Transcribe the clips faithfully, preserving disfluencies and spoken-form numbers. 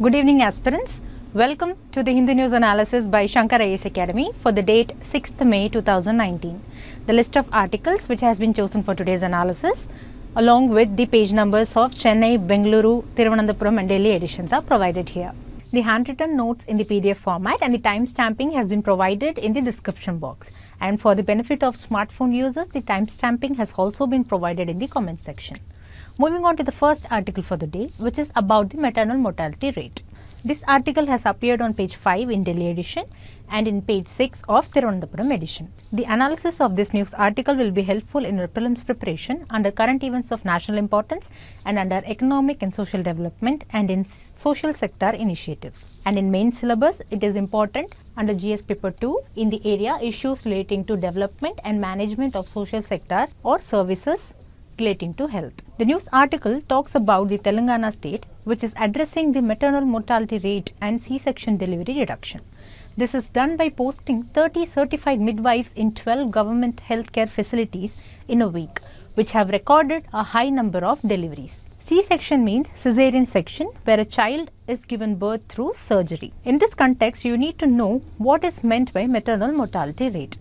Good evening aspirants. Welcome to the Hindu News Analysis by Shankar I A S Academy for the date sixth May two thousand nineteen. The list of articles which has been chosen for today's analysis along with the page numbers of Chennai, Bengaluru, Thiruvananthapuram and Delhi editions are provided here. The handwritten notes in the P D F format and the time stamping has been provided in the description box. And for the benefit of smartphone users, the time stamping has also been provided in the comment section. Moving on to the first article for the day, which is about the maternal mortality rate. This article has appeared on page five in Delhi edition and in page six of Thiruvananthapuram edition. The analysis of this news article will be helpful in your prelims preparation under current events of national importance and under economic and social development and in social sector initiatives. And in main syllabus, it is important under G S Paper two in the area issues relating to development and management of social sector or services relating to health. The news article talks about the Telangana state, which is addressing the maternal mortality rate and C section delivery reduction. This is done by posting thirty certified midwives in twelve government healthcare facilities in a week, which have recorded a high number of deliveries. C section means cesarean section, where a child is given birth through surgery. In this context, you need to know what is meant by maternal mortality rate.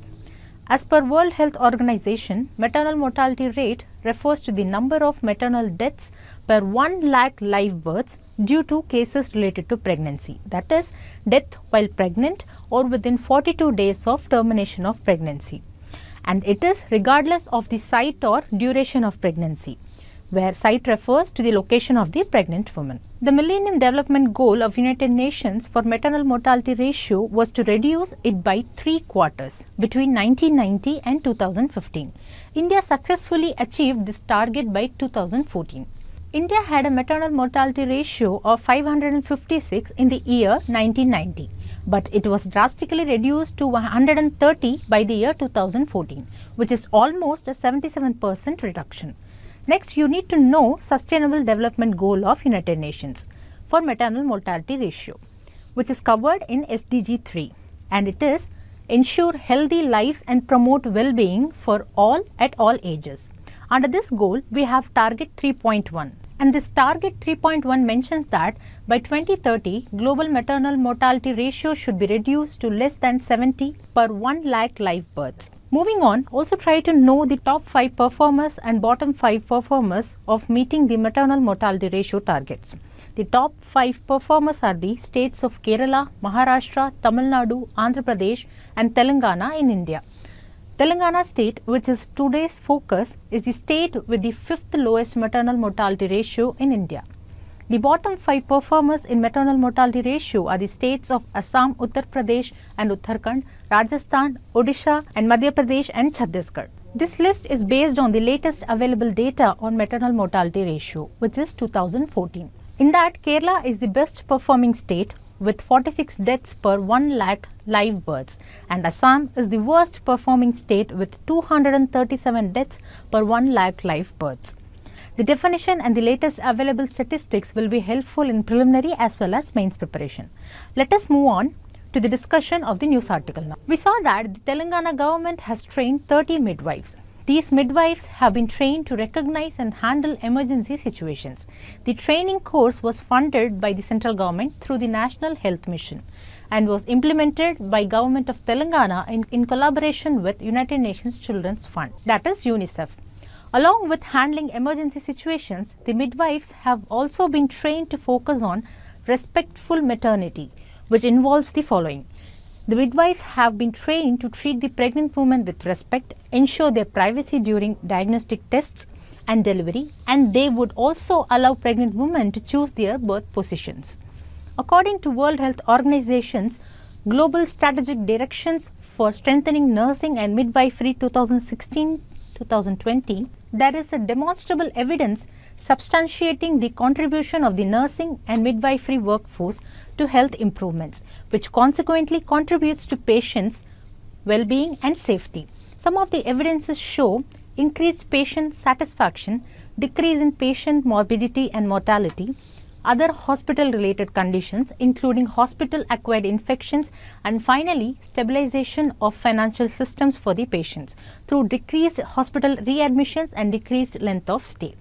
As per World Health Organization, maternal mortality rate refers to the number of maternal deaths per one lakh live births due to cases related to pregnancy, that is, death while pregnant or within forty-two days of termination of pregnancy. And it is regardless of the site or duration of pregnancy, where site refers to the location of the pregnant woman. The Millennium Development Goal of United Nations for maternal mortality ratio was to reduce it by three quarters between nineteen ninety and two thousand fifteen. India successfully achieved this target by two thousand fourteen. India had a maternal mortality ratio of five hundred fifty-six in the year nineteen ninety, but it was drastically reduced to one hundred thirty by the year two thousand fourteen, which is almost a seventy-seven percent reduction. Next, you need to know Sustainable Development Goal of United Nations for maternal mortality ratio, which is covered in S D G three, and it is ensure healthy lives and promote well-being for all at all ages. Under this goal, we have target three point one, and this target three point one mentions that by twenty thirty, global maternal mortality ratio should be reduced to less than seventy per one lakh live births. Moving on, also try to know the top five performers and bottom five performers of meeting the maternal mortality ratio targets. The top five performers are the states of Kerala, Maharashtra, Tamil Nadu, Andhra Pradesh and Telangana in India. Telangana state, which is today's focus, is the state with the fifth lowest maternal mortality ratio in India. The bottom five performers in maternal mortality ratio are the states of Assam, Uttar Pradesh and Uttarakhand, Rajasthan, Odisha and Madhya Pradesh and Chhattisgarh. This list is based on the latest available data on maternal mortality ratio, which is two thousand fourteen. In that, Kerala is the best performing state with forty-six deaths per one lakh live births, and Assam is the worst performing state with two hundred thirty-seven deaths per one lakh live births. The definition and the latest available statistics will be helpful in preliminary as well as mains preparation. Let us move on to the discussion of the news article now. We saw that the Telangana government has trained thirty midwives. These midwives have been trained to recognize and handle emergency situations. The training course was funded by the central government through the National Health Mission and was implemented by government of Telangana in, in collaboration with United Nations Children's Fund, that is UNICEF. Along with handling emergency situations, the midwives have also been trained to focus on respectful maternity, which involves the following. The midwives have been trained to treat the pregnant woman with respect, ensure their privacy during diagnostic tests and delivery, and they would also allow pregnant women to choose their birth positions. According to World Health Organization's Global Strategic Directions for Strengthening Nursing and Midwifery twenty sixteen to twenty twenty, there is a demonstrable evidence substantiating the contribution of the nursing and midwifery workforce to health improvements, which consequently contributes to patients' well-being and safety. Some of the evidences show increased patient satisfaction, decrease in patient morbidity and mortality, other hospital-related conditions including hospital-acquired infections, and finally stabilization of financial systems for the patients through decreased hospital readmissions and decreased length of stay.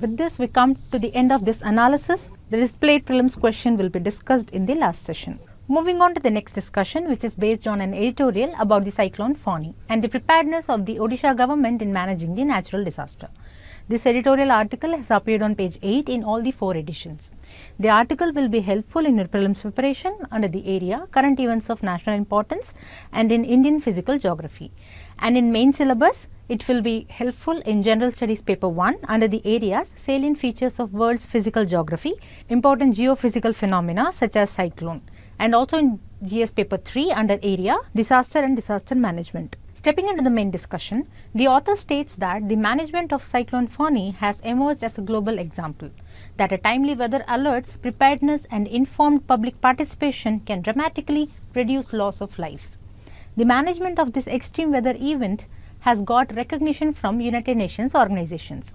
With this, we come to the end of this analysis. The displayed prelims question will be discussed in the last session. Moving on to the next discussion, which is based on an editorial about the cyclone Fani and the preparedness of the Odisha government in managing the natural disaster. This editorial article has appeared on page eight in all the four editions. The article will be helpful in your prelims preparation under the area current events of national importance and in Indian physical geography. And in main syllabus, it will be helpful in General Studies Paper one under the areas salient features of world's physical geography, important geophysical phenomena such as cyclone, and also in G S Paper three under area disaster and disaster management. Stepping into the main discussion, the author states that the management of Cyclone Fani has emerged as a global example, that a timely weather alerts, preparedness and informed public participation can dramatically reduce loss of lives. The management of this extreme weather event has got recognition from United Nations organizations.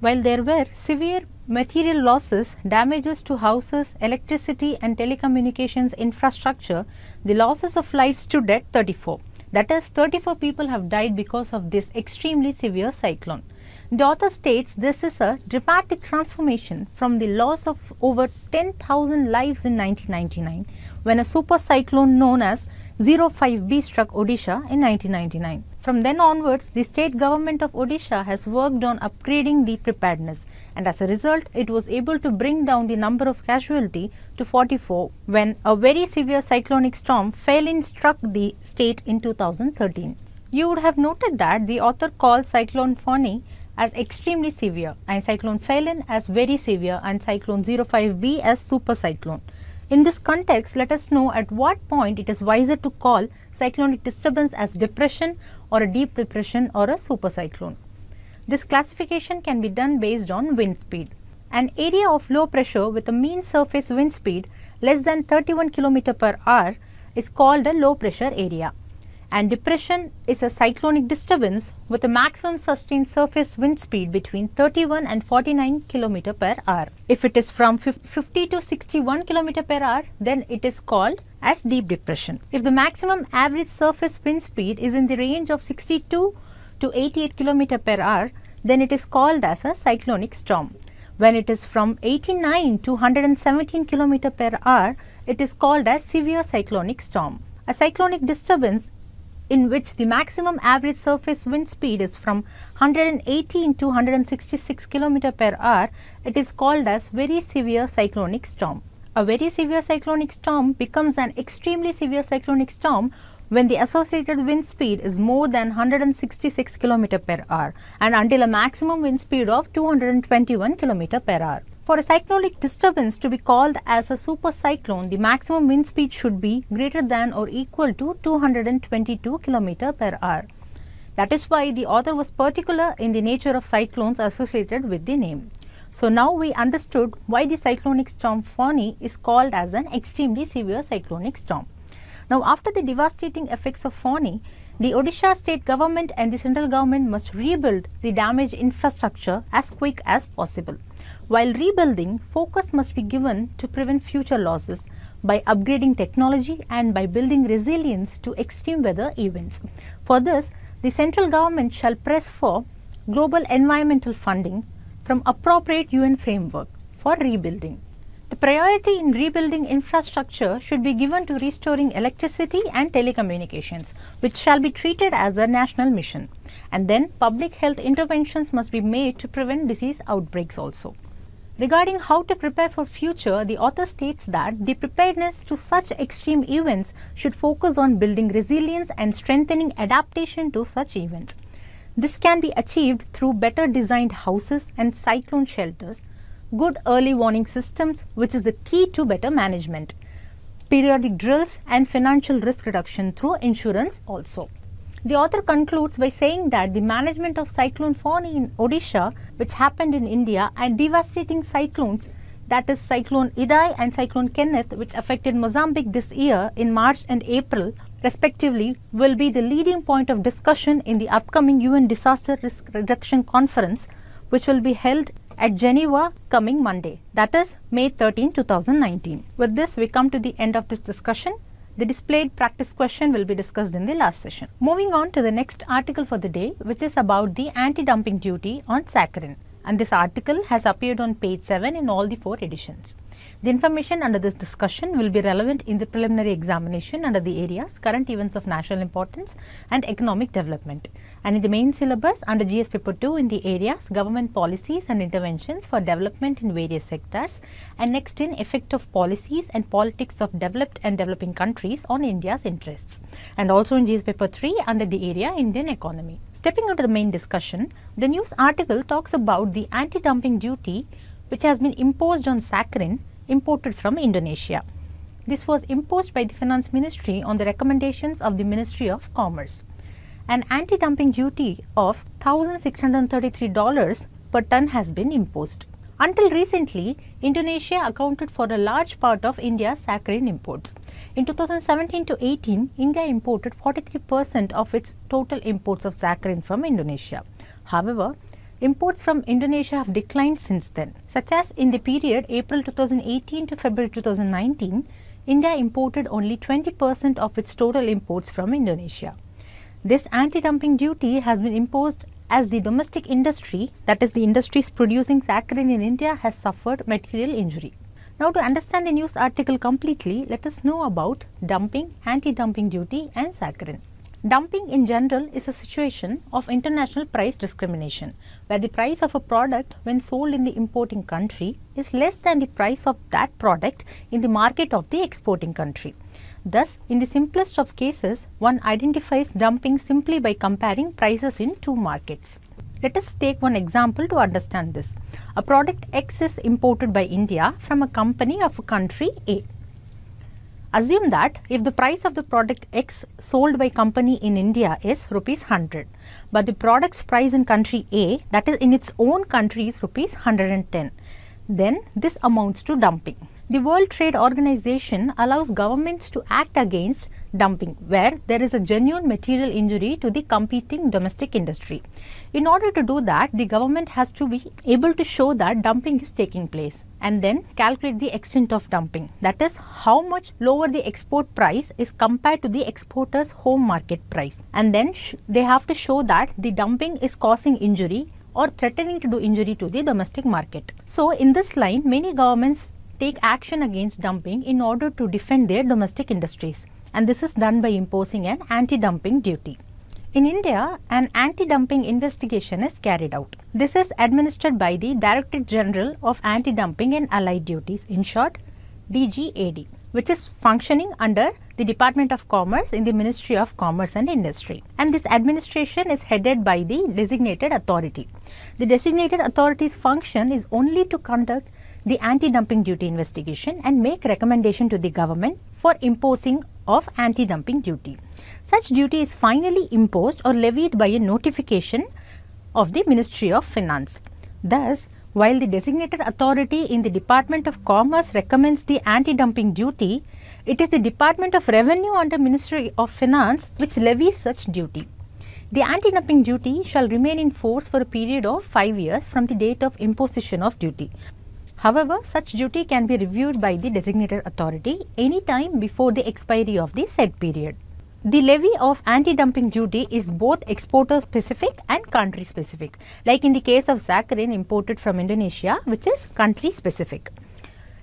While there were severe material losses, damages to houses, electricity and telecommunications infrastructure, the losses of life stood at thirty-four. That is, thirty-four people have died because of this extremely severe cyclone. The author states this is a dramatic transformation from the loss of over ten thousand lives in nineteen ninety-nine, when a super cyclone known as zero five B struck Odisha in nineteen ninety-nine. From then onwards, the state government of Odisha has worked on upgrading the preparedness, and as a result, it was able to bring down the number of casualty to forty-four when a very severe cyclonic storm Phailin struck the state in two thousand thirteen. You would have noted that the author calls Cyclone Fani as extremely severe and Cyclone Phailin as very severe and Cyclone zero five B as super cyclone. In this context, let us know at what point it is wiser to call cyclonic disturbance as depression or a deep depression or a super cyclone. This classification can be done based on wind speed. An area of low pressure with a mean surface wind speed less than thirty-one kilometers per hour is called a low pressure area. And depression is a cyclonic disturbance with a maximum sustained surface wind speed between thirty-one and forty-nine kilometers per hour. If it is from fifty to sixty-one kilometers per hour, then it is called as deep depression. If the maximum average surface wind speed is in the range of sixty-two to eighty-eight kilometers per hour, then it is called as a cyclonic storm. When it is from eighty-nine to one hundred seventeen kilometers per hour, it is called as severe cyclonic storm. A cyclonic disturbance in which the maximum average surface wind speed is from one hundred eighteen to one hundred sixty-six kilometers per hour, it is called as very severe cyclonic storm. A very severe cyclonic storm becomes an extremely severe cyclonic storm when the associated wind speed is more than one hundred sixty-six kilometers per hour and until a maximum wind speed of two hundred twenty-one kilometers per hour. For a cyclonic disturbance to be called as a super cyclone, the maximum wind speed should be greater than or equal to two hundred twenty-two kilometers per hour. That is why the author was particular in the nature of cyclones associated with the name. So now we understood why the cyclonic storm Fani is called as an extremely severe cyclonic storm. Now, after the devastating effects of Fani, the Odisha state government and the central government must rebuild the damaged infrastructure as quick as possible. While rebuilding, focus must be given to prevent future losses by upgrading technology and by building resilience to extreme weather events. For this, the central government shall press for global environmental funding from appropriate U N framework for rebuilding. The priority in rebuilding infrastructure should be given to restoring electricity and telecommunications, which shall be treated as a national mission. And then public health interventions must be made to prevent disease outbreaks also. Regarding how to prepare for future, the author states that the preparedness to such extreme events should focus on building resilience and strengthening adaptation to such events. This can be achieved through better designed houses and cyclone shelters, good early warning systems, which is the key to better management, periodic drills and financial risk reduction through insurance also. The author concludes by saying that the management of Cyclone Fani in Odisha, which happened in India, and devastating cyclones, that is Cyclone Idai and Cyclone Kenneth, which affected Mozambique this year in March and April respectively, will be the leading point of discussion in the upcoming U N Disaster Risk Reduction Conference, which will be held at Geneva coming Monday, that is May thirteenth two thousand nineteen. With this, we come to the end of this discussion. The displayed practice question will be discussed in the last session. Moving on to the next article for the day, which is about the anti-dumping duty on saccharin. and this article has appeared on page seven in all the four editions. The information under this discussion will be relevant in the preliminary examination under the areas current events of national importance and economic development, and in the main syllabus under G S paper two in the areas government policies and interventions for development in various sectors, and next in effect of policies and politics of developed and developing countries on India's interests, and also in G S paper three under the area Indian economy. Stepping onto the main discussion, the news article talks about the anti-dumping duty which has been imposed on saccharin imported from Indonesia. This was imposed by the Finance Ministry on the recommendations of the Ministry of Commerce. An anti-dumping duty of one thousand six hundred thirty-three dollars per ton has been imposed. Until recently, Indonesia accounted for a large part of India's saccharin imports. In two thousand seventeen to eighteen, India imported forty-three percent of its total imports of saccharin from Indonesia. However, imports from Indonesia have declined since then, such as in the period April two thousand eighteen to February two thousand nineteen, India imported only twenty percent of its total imports from Indonesia. This anti-dumping duty has been imposed as the domestic industry, that is the industries producing saccharin in India, has suffered material injury. Now, to understand the news article completely, let us know about dumping, anti-dumping duty and saccharin. Dumping in general is a situation of international price discrimination where the price of a product when sold in the importing country is less than the price of that product in the market of the exporting country. Thus, in the simplest of cases, one identifies dumping simply by comparing prices in two markets. Let us take one example to understand this. A product X is imported by India from a company of a country A. Assume that if the price of the product X sold by company in India is rupees one hundred, but the product's price in country A, that is in its own country, is rupees one hundred ten, then this amounts to dumping. The World Trade Organization allows governments to act against dumping where there is a genuine material injury to the competing domestic industry. In order to do that, the government has to be able to show that dumping is taking place and then calculate the extent of dumping, that is how much lower the export price is compared to the exporter's home market price, and then they have to show that the dumping is causing injury or threatening to do injury to the domestic market. So in this line, many governments take action against dumping in order to defend their domestic industries, and this is done by imposing an anti-dumping duty. In India, an anti-dumping investigation is carried out. This is administered by the Directorate General of Anti-Dumping and Allied Duties, in short D G A D, which is functioning under the Department of Commerce in the Ministry of Commerce and Industry. And this administration is headed by the designated authority. The designated authority's function is only to conduct the anti-dumping duty investigation and make recommendation to the government for imposing of anti-dumping duty. Such duty is finally imposed or levied by a notification of the Ministry of Finance. Thus, while the designated authority in the Department of Commerce recommends the anti-dumping duty, it is the Department of Revenue under Ministry of Finance which levies such duty. The anti-dumping duty shall remain in force for a period of five years from the date of imposition of duty. However, such duty can be reviewed by the designated authority any time before the expiry of the said period. The levy of anti-dumping duty is both exporter-specific and country-specific, like in the case of saccharin imported from Indonesia, which is country-specific.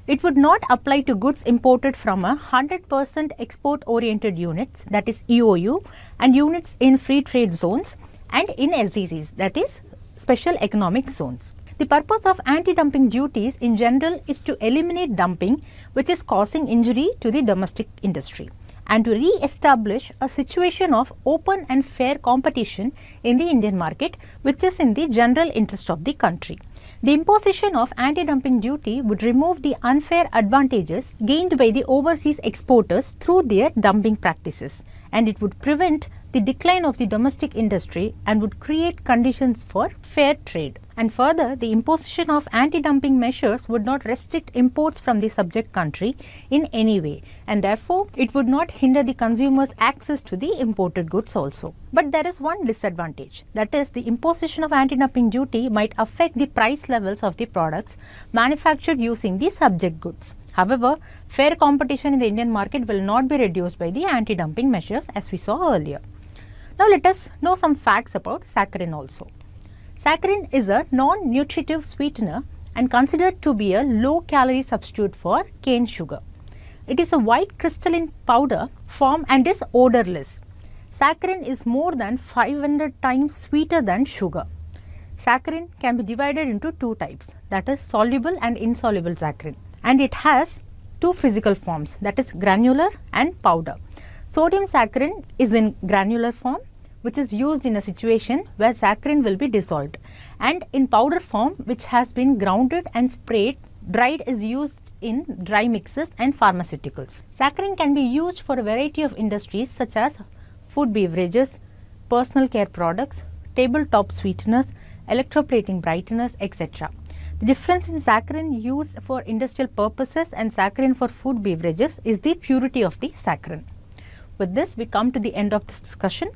It would not apply to goods imported from a one hundred percent export-oriented units, that is E O U, and units in free trade zones and in S E Cs, that is special economic zones. The purpose of anti-dumping duties in general is to eliminate dumping which is causing injury to the domestic industry and to re-establish a situation of open and fair competition in the Indian market, which is in the general interest of the country. The imposition of anti-dumping duty would remove the unfair advantages gained by the overseas exporters through their dumping practices, and it would prevent the decline of the domestic industry and would create conditions for fair trade. And further, the imposition of anti-dumping measures would not restrict imports from the subject country in any way, and therefore it would not hinder the consumer's access to the imported goods also. But there is one disadvantage, that is the imposition of anti-dumping duty might affect the price levels of the products manufactured using the subject goods. However, fair competition in the Indian market will not be reduced by the anti-dumping measures as we saw earlier. Now let us know some facts about saccharin also. Saccharin is a non-nutritive sweetener and considered to be a low-calorie substitute for cane sugar. It is a white crystalline powder form and is odorless. Saccharin is more than five hundred times sweeter than sugar. Saccharin can be divided into two types, that is soluble and insoluble saccharin, and it has two physical forms, that is granular and powder. Sodium saccharin is in granular form, which is used in a situation where saccharin will be dissolved, and in powder form, which has been grounded and sprayed, dried, is used in dry mixes and pharmaceuticals. Saccharin can be used for a variety of industries such as food beverages, personal care products, tabletop sweeteners, electroplating brighteners, et cetera. The difference in saccharin used for industrial purposes and saccharin for food beverages is the purity of the saccharin. With this, we come to the end of this discussion.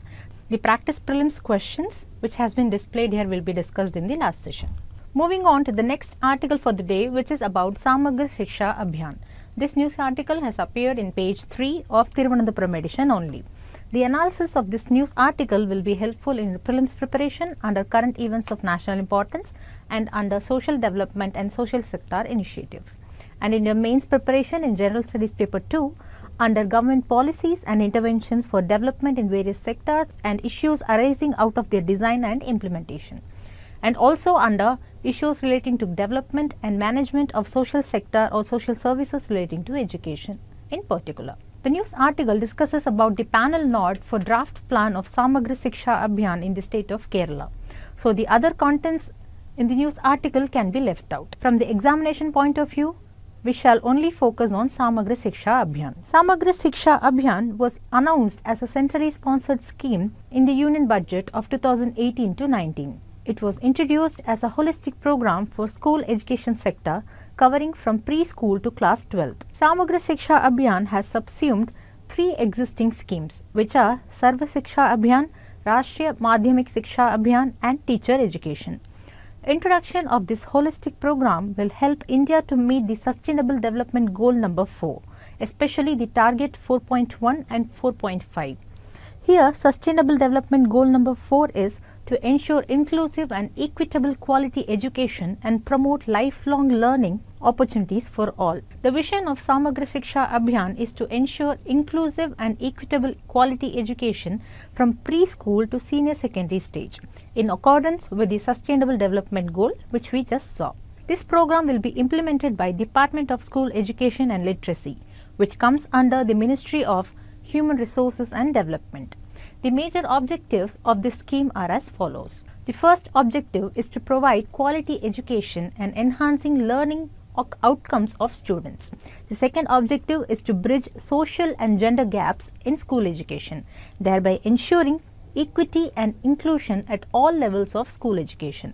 The practice prelims questions which has been displayed here will be discussed in the last session. Moving on to the next article for the day, which is about Samagra Shiksha Abhiyan. This news article has appeared in page three of Thiruvananthapuram edition only. The analysis of this news article will be helpful in prelims preparation under current events of national importance and under social development and social sector initiatives, and in your mains preparation in General Studies paper two under government policies and interventions for development in various sectors and issues arising out of their design and implementation, and also under issues relating to development and management of social sector or social services relating to education in particular. The news article discusses about the panel nod for draft plan of Samagra Shiksha Abhiyan in the state of Kerala. So the other contents in the news article can be left out. From the examination point of view, we shall only focus on Samagra Shiksha Abhiyan. Samagra Shiksha Abhiyan was announced as a centrally sponsored scheme in the Union Budget of two thousand eighteen to nineteen. It was introduced as a holistic program for school education sector covering from preschool to class twelve. Samagra Shiksha Abhiyan has subsumed three existing schemes, which are Sarva Shiksha Abhiyan, Rashtriya Madhyamik Shiksha Abhiyan and teacher education. Introduction of this holistic program will help India to meet the Sustainable Development Goal number four, especially the target four point one and four point five. Here, Sustainable Development Goal number four is to ensure inclusive and equitable quality education and promote lifelong learning opportunities for all. The vision of Samagra Shiksha Abhiyan is to ensure inclusive and equitable quality education from preschool to senior secondary stage in accordance with the Sustainable Development Goal, which we just saw. This program will be implemented by Department of School Education and Literacy, which comes under the Ministry of Human Resources and Development. The major objectives of this scheme are as follows. The first objective is to provide quality education and enhancing learning outcomes of students. The second objective is to bridge social and gender gaps in school education, thereby ensuring equity and inclusion at all levels of school education.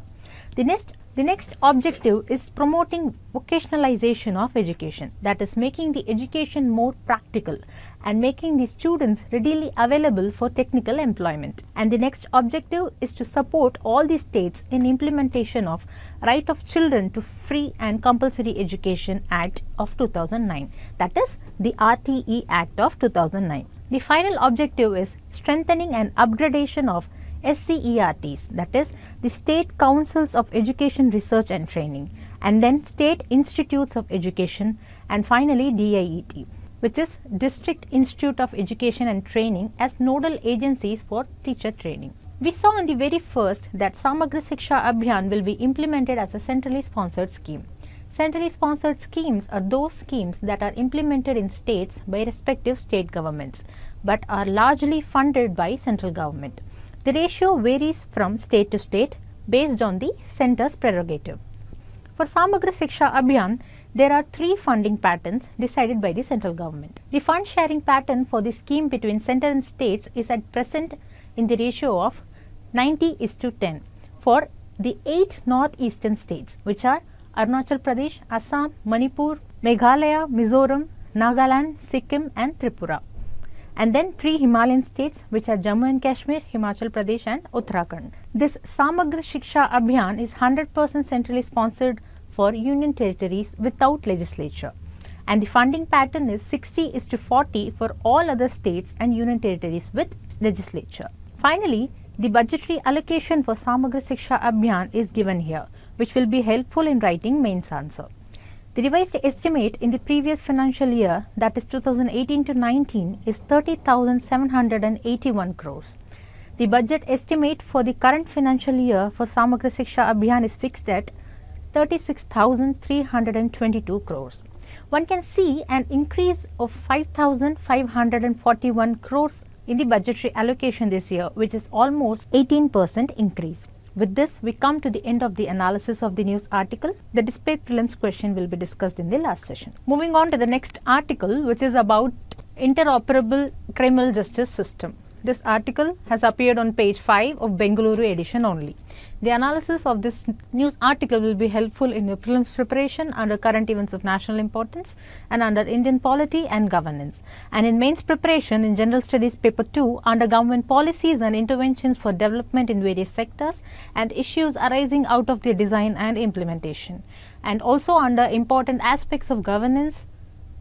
The next, the next objective is promoting vocationalization of education, that is making the education more practical and making the students readily available for technical employment. And the next objective is to support all the states in implementation of Right of Children to Free and Compulsory Education Act of two thousand nine, that is the R T E Act of two thousand nine. The final objective is strengthening and upgradation of S C E R Ts, that is the State Councils of Education Research and Training, and then State Institutes of Education, and finally D I E T, which is District Institute of Education and Training, as nodal agencies for teacher training. We saw in the very first that Samagra Shiksha Abhiyan will be implemented as a centrally sponsored scheme. Centrally sponsored schemes are those schemes that are implemented in states by respective state governments, but are largely funded by central government. The ratio varies from state to state based on the center's prerogative. For Samagra Shiksha Abhiyan, there are three funding patterns decided by the central government. The fund sharing pattern for the scheme between center and states is at present in the ratio of ninety is to ten for the eight northeastern states, which are Arunachal Pradesh, Assam, Manipur, Meghalaya, Mizoram, Nagaland, Sikkim and Tripura. And then three Himalayan states, which are Jammu and Kashmir, Himachal Pradesh and Uttarakhand. This Samagra Shiksha Abhiyan is one hundred percent centrally sponsored for union territories without legislature, and the funding pattern is sixty is to forty for all other states and union territories with legislature. Finally, The budgetary allocation for Samagra Shiksha Abhiyan is given here, which will be helpful in writing mains answer. The revised estimate in the previous financial year, that is two thousand eighteen to nineteen, is thirty thousand seven hundred eighty-one crores. The budget estimate for the current financial year for Samagra Shiksha Abhiyan is fixed at thirty-six thousand three hundred twenty-two crores. One can see an increase of five thousand five hundred forty-one crores in the budgetary allocation this year, which is almost eighteen percent increase. With this, we come to the end of the analysis of the news article. The displayed prelims question will be discussed in the last session. Moving on to the next article, which is about interoperable criminal justice system. This article has appeared on page five of Bengaluru edition only. The analysis of this news article will be helpful in your prelims preparation under current events of national importance and under Indian polity and governance, and in mains preparation in general studies paper two under government policies and interventions for development in various sectors and issues arising out of their design and implementation, and also under important aspects of governance,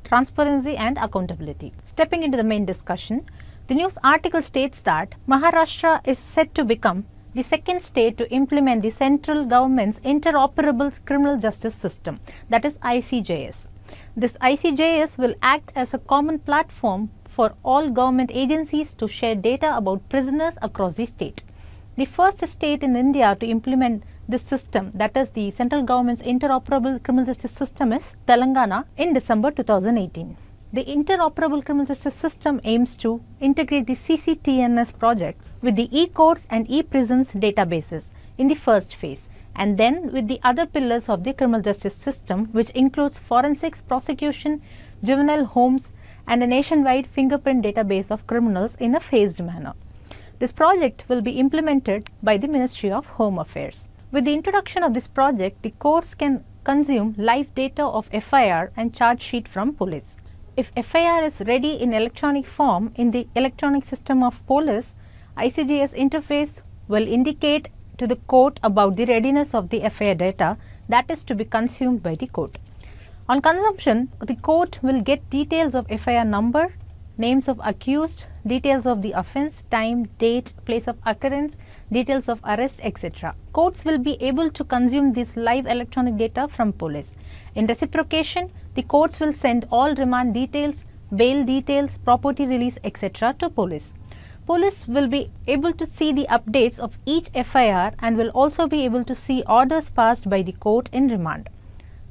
transparency and accountability. Stepping into the main discussion, the news article states that Maharashtra is set to become the second state to implement the central government's interoperable criminal justice system, that is I C J S. This I C J S will act as a common platform for all government agencies to share data about prisoners across the state. The first state in India to implement this system, that is the central government's interoperable criminal justice system, is Telangana in December two thousand eighteen. The interoperable criminal justice system aims to integrate the C C T N S project with the e-courts and e-prisons databases in the first phase, and then with the other pillars of the criminal justice system, which includes forensics, prosecution, juvenile homes and a nationwide fingerprint database of criminals in a phased manner. This project will be implemented by the Ministry of Home Affairs. With the introduction of this project, the courts can consume live data of F I R and charge sheet from police. If F I R is ready in electronic form in the electronic system of police, I C J S interface will indicate to the court about the readiness of the F I R data that is to be consumed by the court. On consumption, the court will get details of F I R number, names of accused, details of the offense, time, date, place of occurrence, details of arrest, et cetera. Courts will be able to consume this live electronic data from police. In reciprocation, the courts will send all remand details, bail details, property release, et cetera to police. Police will be able to see the updates of each F I R and will also be able to see orders passed by the court in remand,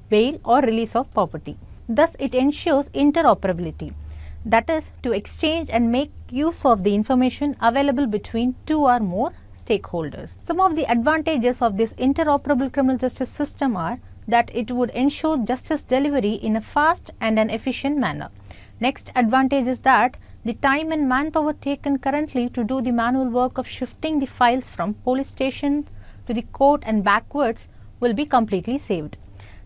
bail or release of property. Thus, it ensures interoperability, that is to exchange and make use of the information available between two or more stakeholders. Some of the advantages of this interoperable criminal justice system are that it would ensure justice delivery in a fast and an efficient manner. Next advantage is that the time and manpower taken currently to do the manual work of shifting the files from police station to the court and backwards will be completely saved.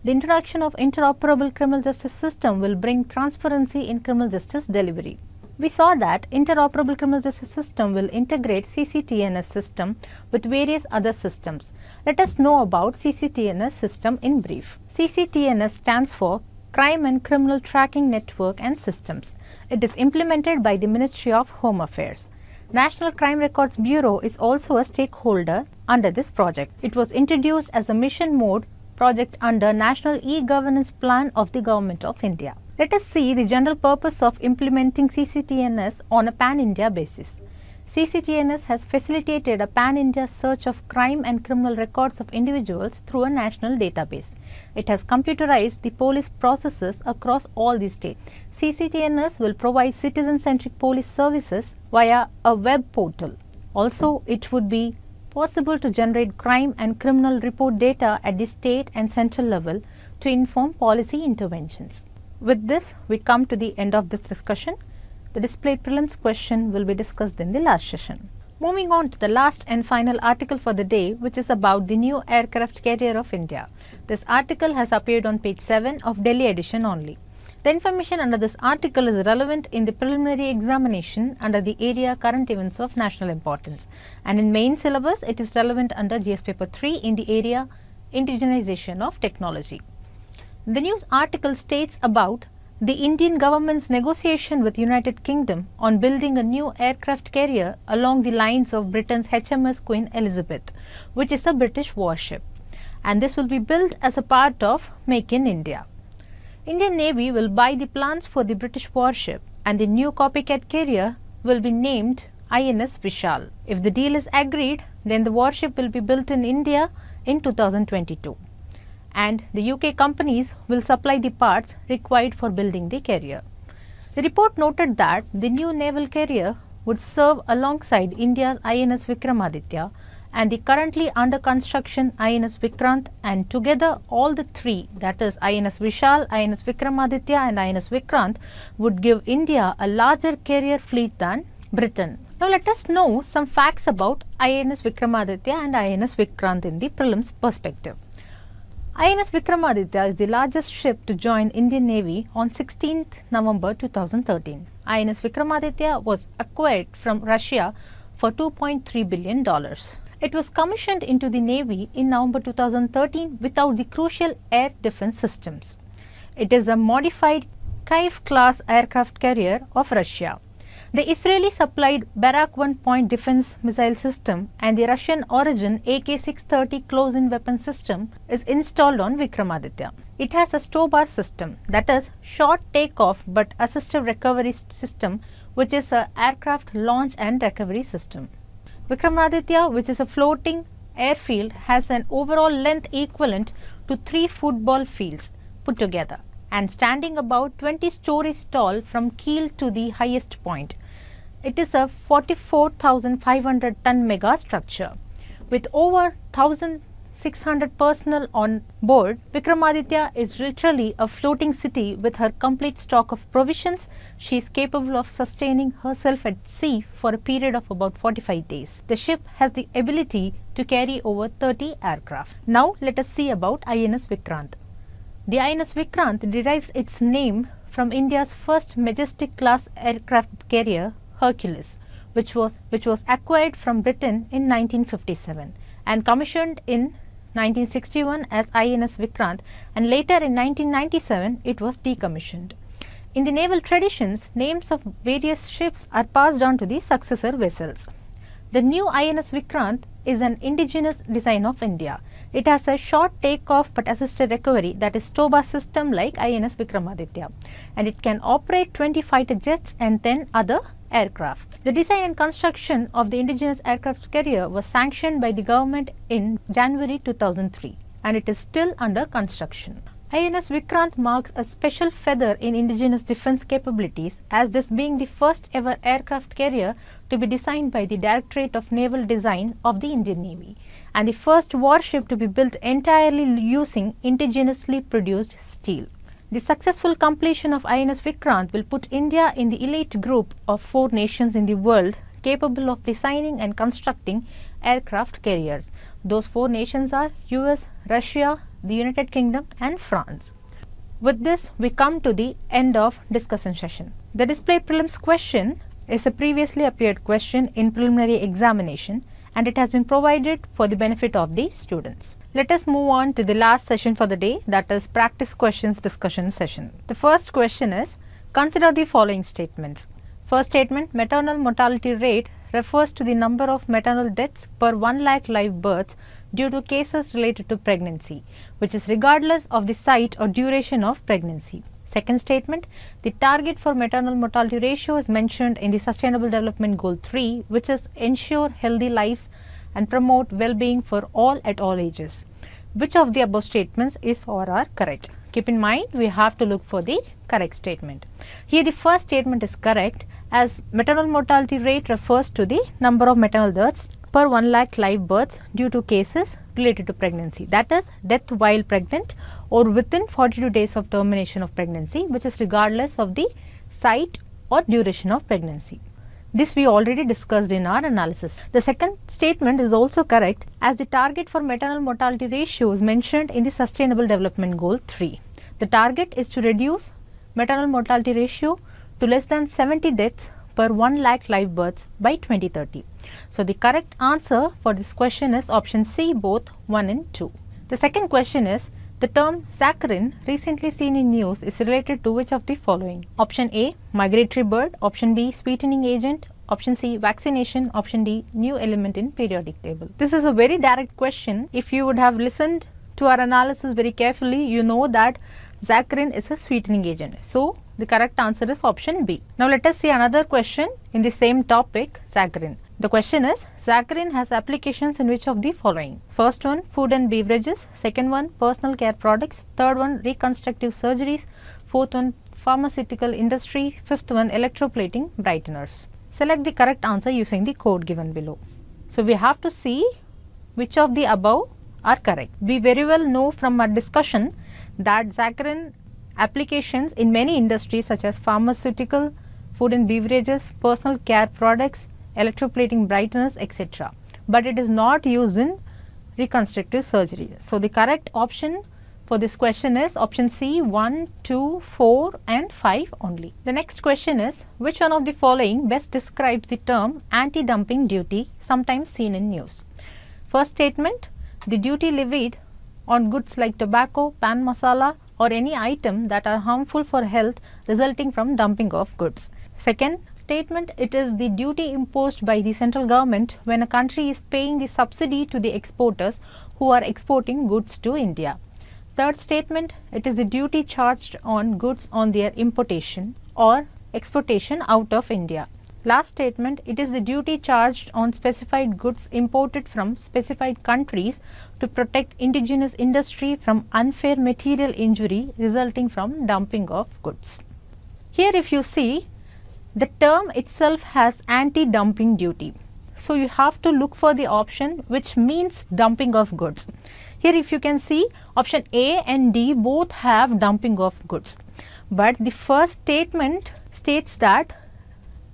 The introduction of interoperable criminal justice system will bring transparency in criminal justice delivery. We saw that interoperable criminal justice system will integrate C C T N S system with various other systems. Let us know about C C T N S system in brief. C C T N S stands for Crime and Criminal Tracking Network and Systems. It is implemented by the Ministry of Home Affairs. National Crime Records Bureau is also a stakeholder under this project. It was introduced as a mission mode project under National E-Governance Plan of the Government of India. Let us see the general purpose of implementing C C T N S on a pan-India basis. C C T N S has facilitated a pan-India search of crime and criminal records of individuals through a national database. It has computerized the police processes across all the states. C C T N S will provide citizen-centric police services via a web portal. Also, it would be possible to generate crime and criminal report data at the state and central level to inform policy interventions. With this, we come to the end of this discussion. The displayed prelims question will be discussed in the last session. Moving on to the last and final article for the day, which is about the new aircraft carrier of India. This article has appeared on page seven of Delhi edition only. The information under this article is relevant in the preliminary examination under the area current events of national importance, and in main syllabus it is relevant under G S paper three in the area indigenization of technology. The news article states about The Indian government's negotiation with United Kingdom on building a new aircraft carrier along the lines of Britain's H M S Queen Elizabeth, which is a British warship, and this will be built as a part of Make in India. Indian Navy will buy the plans for the British warship, and the new copycat carrier will be named I N S Vishal. If the deal is agreed, then the warship will be built in India in two thousand twenty-two. And the U K companies will supply the parts required for building the carrier. The report noted that the new naval carrier would serve alongside India's I N S Vikramaditya and the currently under construction I N S Vikrant, and together all the three, that is I N S Vishal, I N S Vikramaditya and I N S Vikrant, would give India a larger carrier fleet than Britain. Now let us know some facts about I N S Vikramaditya and I N S Vikrant in the prelims perspective. I N S Vikramaditya is the largest ship to join Indian Navy on sixteenth November two thousand thirteen. I N S Vikramaditya was acquired from Russia for two point three billion dollars. It was commissioned into the Navy in November two thousand thirteen without the crucial air defense systems. It is a modified Kyiv-class aircraft carrier of Russia. The Israeli supplied Barak one point defense missile system and the Russian origin A K six thirty close-in weapon system is installed on Vikramaditya. It has a towbar system, that is short takeoff but assisted recovery system, which is an aircraft launch and recovery system. Vikramaditya, which is a floating airfield, has an overall length equivalent to three football fields put together and standing about twenty stories tall from keel to the highest point. It is a forty-four thousand five hundred ton mega structure. With over one thousand six hundred personnel on board, Vikramaditya is literally a floating city with her complete stock of provisions. She is capable of sustaining herself at sea for a period of about forty-five days. The ship has the ability to carry over thirty aircraft. Now let us see about I N S Vikrant. The I N S Vikrant derives its name from India's first majestic class aircraft carrier, Hercules, which was which was acquired from Britain in nineteen fifty-seven and commissioned in nineteen sixty-one as I N S Vikrant, and later in nineteen ninety-seven it was decommissioned. In the naval traditions, names of various ships are passed on to the successor vessels. The new I N S Vikrant is an indigenous design of India. It has a short takeoff but assisted recovery, that is towbar system like I N S Vikramaditya, and it can operate twenty fighter jets and then other aircrafts. The design and construction of the indigenous aircraft carrier was sanctioned by the government in January two thousand three, and it is still under construction. I N S Vikrant marks a special feather in indigenous defense capabilities, as this being the first ever aircraft carrier to be designed by the Directorate of Naval Design of the Indian Navy, and the first warship to be built entirely using indigenously produced steel. The successful completion of I N S Vikrant will put India in the elite group of four nations in the world capable of designing and constructing aircraft carriers. Those four nations are U S, Russia, the United Kingdom and France. With this, we come to the end of discussion session. The display prelims question is a previously appeared question in preliminary examination, and it has been provided for the benefit of the students. Let us move on to the last session for the day, that is practice questions discussion session. The first question is, consider the following statements. First statement, maternal mortality rate refers to the number of maternal deaths per one lakh live births due to cases related to pregnancy, which is regardless of the site or duration of pregnancy. Second statement, the target for maternal mortality ratio is mentioned in the Sustainable Development Goal three, which is ensure healthy lives and promote well-being for all at all ages. Which of the above statements is or are correct? Keep in mind, we have to look for the correct statement. Here the first statement is correct, as maternal mortality rate refers to the number of maternal deaths per one lakh live births due to cases related to pregnancy, that is death while pregnant or within forty-two days of termination of pregnancy, which is regardless of the site or duration of pregnancy. This we already discussed in our analysis. The second statement is also correct, as the target for maternal mortality ratio is mentioned in the Sustainable Development Goal three. The target is to reduce maternal mortality ratio to less than seventy deaths per one lakh live births by twenty thirty. So the correct answer for this question is option C, both one and two. The second question is, The term saccharin, recently seen in news, is related to which of the following? Option A, migratory bird. Option B, sweetening agent. Option C, vaccination. Option D, new element in periodic table. This is a very direct question. If you would have listened to our analysis very carefully, you know that saccharin is a sweetening agent. So, the correct answer is option B. Now, let us see another question in the same topic, saccharin. The question is, saccharin has applications in which of the following? First one, food and beverages. Second one, personal care products. Third one, reconstructive surgeries. Fourth one, pharmaceutical industry. Fifth one, electroplating brighteners. Select the correct answer using the code given below. So, we have to see which of the above are correct. We very well know from our discussion that saccharin applications in many industries such as pharmaceutical, food and beverages, personal care products, electroplating brighteners, et cetera. But it is not used in reconstructive surgery. So, the correct option for this question is option C, one, two, four and five only. The next question is, which one of the following best describes the term anti-dumping duty sometimes seen in news? First statement, the duty levied on goods like tobacco, pan masala or any item that are harmful for health resulting from dumping of goods. Second statement, it is the duty imposed by the central government when a country is paying the subsidy to the exporters who are exporting goods to India. Third statement, it is the duty charged on goods on their importation or exportation out of India. Last statement, it is the duty charged on specified goods imported from specified countries to protect indigenous industry from unfair material injury resulting from dumping of goods. Here if you see, the term itself has anti-dumping duty. So, you have to look for the option which means dumping of goods. Here if you can see, option A and D both have dumping of goods. But the first statement states that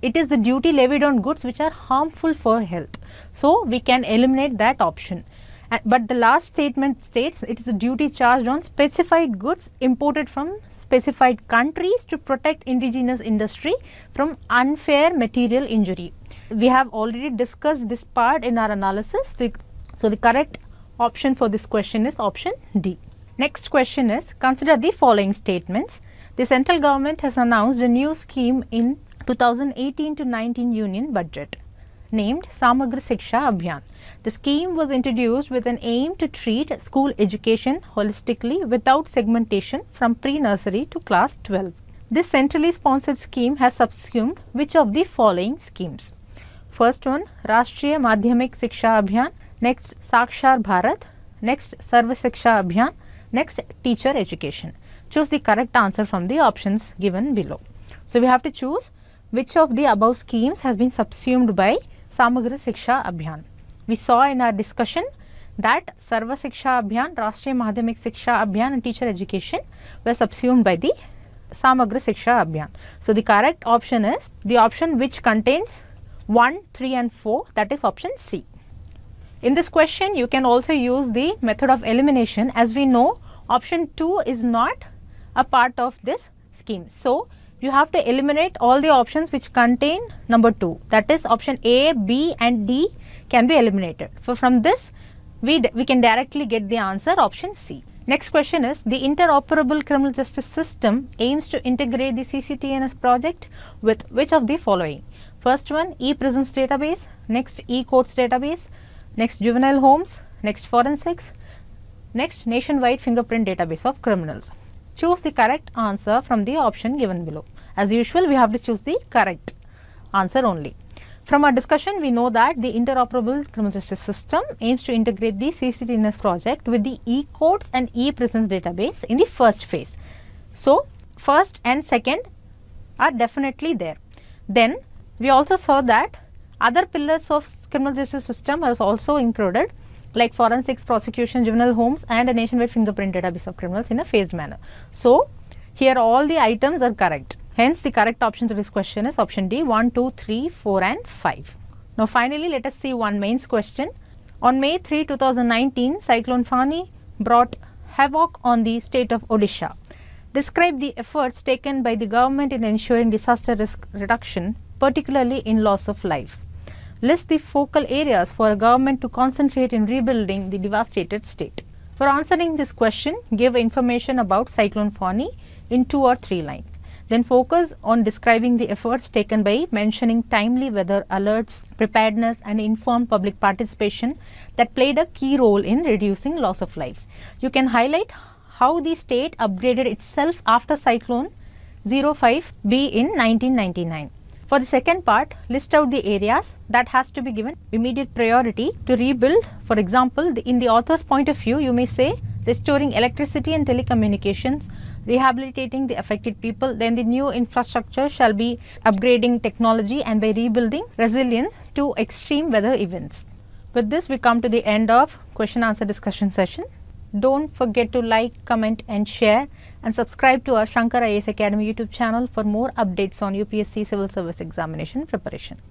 it is the duty levied on goods which are harmful for health. So, we can eliminate that option. But the last statement states it is a duty charged on specified goods imported from specified countries to protect indigenous industry from unfair material injury. We have already discussed this part in our analysis. So, the correct option for this question is option D. Next question is, consider the following statements. The central government has announced a new scheme in two thousand eighteen to nineteen Union Budget named Samagra Shiksha Abhiyan. The scheme was introduced with an aim to treat school education holistically without segmentation from pre-nursery to class twelve. This centrally sponsored scheme has subsumed which of the following schemes? First one, Rashtriya Madhyamik Shiksha Abhiyan, next Sakshar Bharat, next Sarva Shiksha Abhiyan, next Teacher Education. Choose the correct answer from the options given below. So, we have to choose which of the above schemes has been subsumed by Samagra Shiksha Abhiyan. We saw in our discussion that Sarva Shiksha Abhiyan, Rashtriya Madhyamik Shiksha Abhiyan and Teacher Education were subsumed by the Samagra Shiksha Abhiyan. So, the correct option is the option which contains one, three and four, that is option C. In this question, you can also use the method of elimination. As we know, option two is not a part of this scheme. So, you have to eliminate all the options which contain number two, that is option A, B and D can be eliminated. So, from this, we, we can directly get the answer option C. Next question is, the interoperable criminal justice system aims to integrate the C C T N S project with which of the following? First one, e-prisons database, next e-courts database, next juvenile homes, next forensics, next nationwide fingerprint database of criminals. Choose the correct answer from the option given below. As usual, we have to choose the correct answer only. From our discussion, we know that the interoperable criminal justice system aims to integrate the C C T N S project with the e-courts and e-prisons database in the first phase. So, first and second are definitely there. Then, we also saw that other pillars of criminal justice system are also included, like forensics, prosecution, juvenile homes and a nationwide fingerprint database of criminals in a phased manner. So, here all the items are correct. Hence, the correct option to this question is option D, one, two, three, four and five. Now, finally, let us see one mains question. On May third two thousand nineteen, Cyclone Fani brought havoc on the state of Odisha. Describe the efforts taken by the government in ensuring disaster risk reduction, particularly in loss of lives. List the focal areas for a government to concentrate in rebuilding the devastated state. For answering this question, give information about Cyclone Fani in two or three lines. Then focus on describing the efforts taken by mentioning timely weather alerts, preparedness and informed public participation that played a key role in reducing loss of lives. You can highlight how the state upgraded itself after Cyclone zero five B in nineteen ninety-nine. For the second part, list out the areas that has to be given immediate priority to rebuild. For example, the, in the author's point of view, you may say restoring electricity and telecommunications, rehabilitating the affected people, then the new infrastructure shall be upgrading technology and by rebuilding resilience to extreme weather events. With this, we come to the end of question answer discussion session. Don't forget to like, comment and share, and subscribe to our Shankar I A S Academy YouTube channel for more updates on U P S C Civil Service Examination preparation.